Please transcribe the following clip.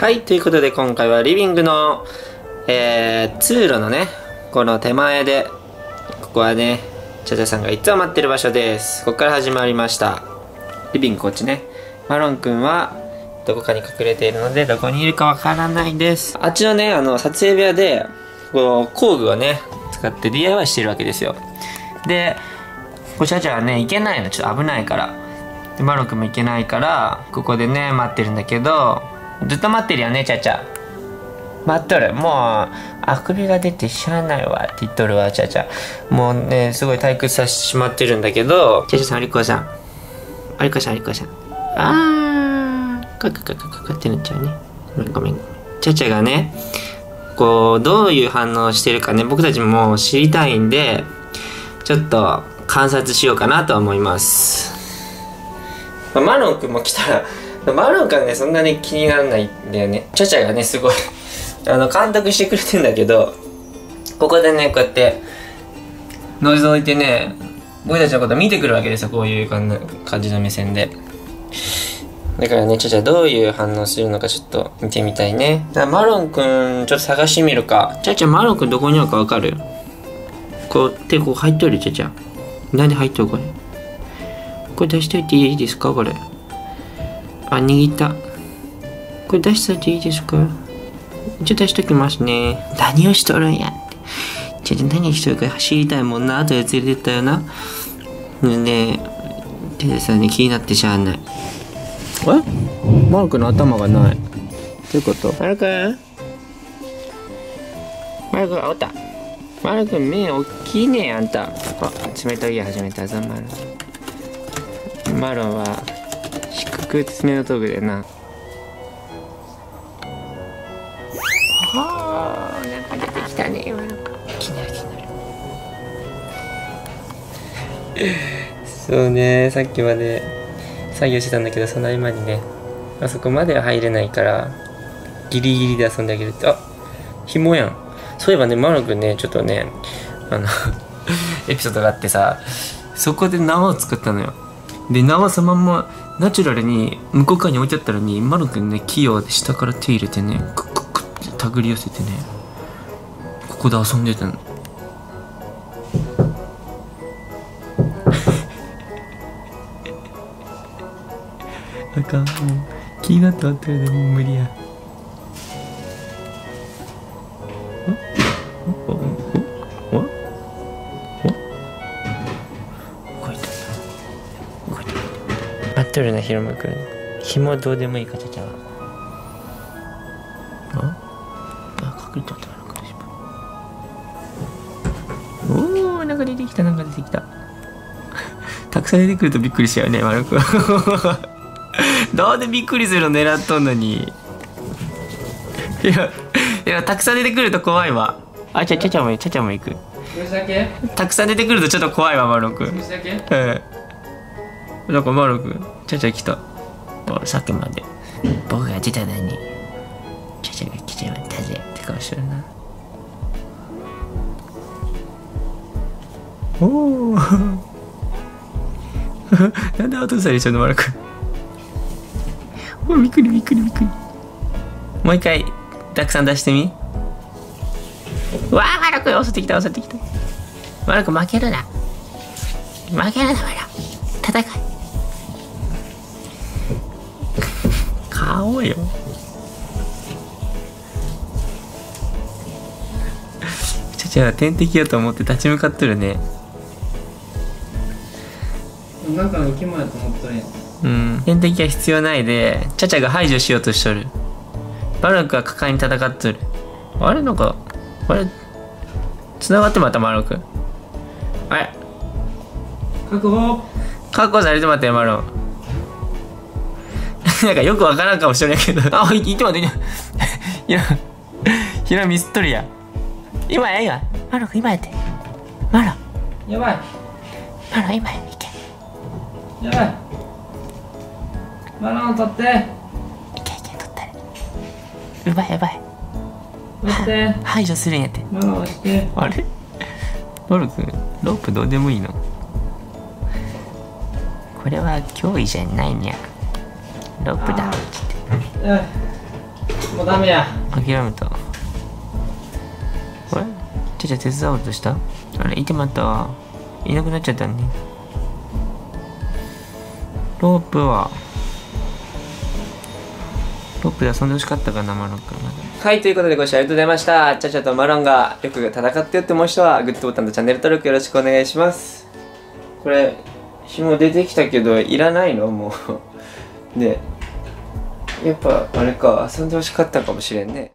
はい、ということで今回はリビングの、通路のね、この手前で、ここはね、チャチャさんがいつも待ってる場所です。ここから始まりました。リビングこっちね。マロンくんはどこかに隠れているので、どこにいるかわからないです。あっちのね、撮影部屋で、こう、工具をね、使って DIY してるわけですよ。で、こうチャチャはね、行けないの。ちょっと危ないから。で、マロンくんも行けないから、ここでね、待ってるんだけど、ずっと待ってるよね、チャチャ。待っとる。もう、あくびが出てしゃあないわって言っとるわ、チャチャ。もうね、すごい退屈させてしまってるんだけど、チャチャさん、アリコさん。アリコさん、アリコさん。カカカカカカってなっちゃうね。ごめん。チャチャがね、こう、どういう反応をしてるかね、僕たちも知りたいんで、ちょっと観察しようかなと思います。まあ、マロン君も来たら、マロン君はね、そんなに気にならないんだよね。チャチャがね、すごい監督してくれてんだけど、ここでね、こうやって覗いてね、僕たちのこと見てくるわけですよ。こういう感じの目線で。だからね、チャチャどういう反応するのかちょっと見てみたいね。だからマロン君ちょっと探してみるか。チャチャ、マロン君どこにあるか分かる？こう手こう入っとるよ、チャチャ。なんで入っとる？これ出しといていいですか？これあ、握った。これ出しといていいですか？ちょっと出しときますね。何をしとるんやって。ちょっと何しとるか知りたいもんな。後で連れてったよな。ねえ、テレサに気になってしゃあない。え？マルクの頭がない。どういうこと？マルク？マルクがおった。マルク目大きいね、あんた。あ、冷たいや始めたぞ、マルク。マロンは、低く爪のトグでな。はあ、なんか出てきたね、今のか。気になる気になる。そうね、さっきまで作業してたんだけど、その合間にね、あそこまでは入れないから、ギリギリで遊んであげるって。あ、紐やん。そういえばね、マロくんね、ちょっとね、エピソードがあってさ、そこで縄を作ったのよ。で、縄そのまんま、ナチュラルに向こう側に置いてあったのに、マロくんね、器用で下から手入れてね、クックックッって手繰り寄せてね、ここで遊んでたの。あかん、もう気になって終わったよね、もう無理や。とるな、ひろむくん。紐どうでもいいか、ちゃちゃは。あ、隠れちゃったからかしら。おお、なんか出てきた、なんか出てきた。たくさん出てくるとびっくりしちゃうね、マルクは。どうでびっくりするの狙っとんのに。いや、たくさん出てくると怖いわ。あ、ちゃちゃも、ちゃちゃも行く。たくさん出てくるとちょっと怖いわ、マルク。なんかマロ君、チャチャ来た。さっきまで僕が出たのにチャチャが来ちまったぜって顔してるな。おお。なんで後ずさりしちゃうの、マロ君。おお、びっくりびっくりびっくり。もう一回たくさん出してみ。わあ、マロ君襲ってきた襲ってきた。マロ君負けるな。負けるな、マロ。戦い。顔よ。チャチャは天敵やと思って立ち向かってるね。なんか生き物やと思っとるやん。うん。天敵は必要ないで、チャチャが排除しようとしとる。バルクは果敢に戦っとる。あれなんか、あれ繋がってまたマロク。あれ。確保。確保されてまたよマロ。なんかよくわからんかもしれないけど。あ、いってもできない。ひろミスっとるや。今や、今。マロ、今やって。マロ。やばい。マロ、今や。いけ。やばい。マロを取って。いけいけ、取ったね。うばい、やばい。待って。排除するんやって。マロ、押して。あれマロ君、ロープどうでもいいの？これは脅威じゃないんや。ロープだ。もうダメや、諦めた。あれちゃちゃ手伝おうとした。あれいてまったわ、いなくなっちゃったね。ロープはロップで遊んでほしかったかな、マロン君。はい、ということでご視聴ありがとうございました。チャチャとマロンがよく戦ってよって思う人は、グッドボタンとチャンネル登録よろしくお願いします。これ、紐出てきたけど、いらないのもう。で、やっぱ、あれか、遊んでほしかったかもしれんね。